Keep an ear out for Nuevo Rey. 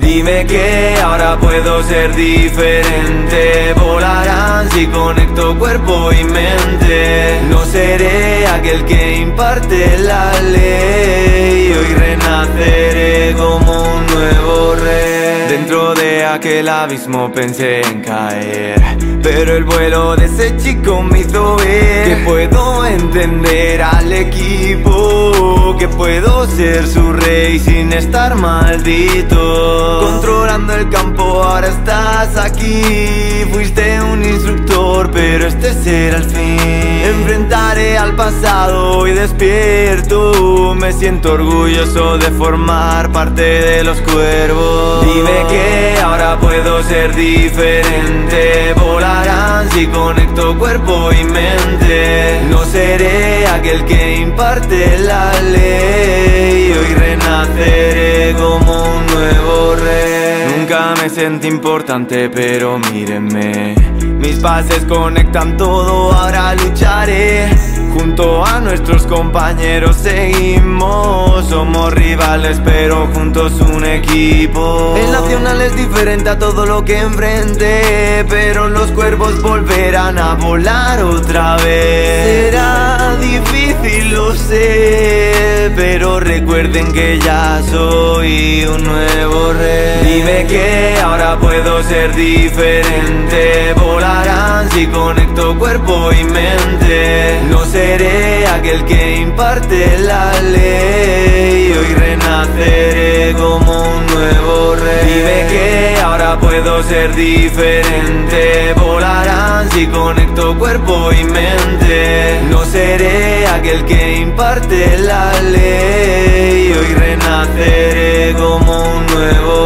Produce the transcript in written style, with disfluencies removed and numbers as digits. Dime que ahora puedo ser diferente. Volarán si conecto cuerpo y mente. No seré aquel que imparte la ley. Hoy renaceré como un nuevo rey. Dentro de aquel abismo pensé en caer, pero el vuelo de ese chico me hizo ver que puedo entender al equipo, que puedo ser su rey sin estar maldito. Controlando el campo ahora estás aquí. Fuiste un instructor pero este será el fin. Enfrentaré al pasado y despierto. Me siento orgulloso de formar parte de los cuervos. Dime que ahora puedo ser diferente. Volarán si conecto cuerpo y mente. No seré aquel que imparte la ley. Hoy renaceré como un nuevo rey. Nunca me sentí importante, pero mírenme. Mis pases conectan todo, ahora lucharé. Junto a nuestros compañeros seguimos. Somos rivales pero juntos un equipo. El nacional es diferente a todo lo que enfrenté, pero los cuervos volverán a volar otra vez. Será difícil, lo sé, pero recuerden que ya soy un nuevo rey. Dime que ahora puedo ser diferente. Volarán si conecto cuerpo y mente. No seré aquel que imparte la ley. Hoy renaceré como un nuevo rey. Dime que ahora puedo ser diferente. Volarán si conecto cuerpo y mente. No seré aquel que imparte la ley. Hoy renaceré como un nuevo rey.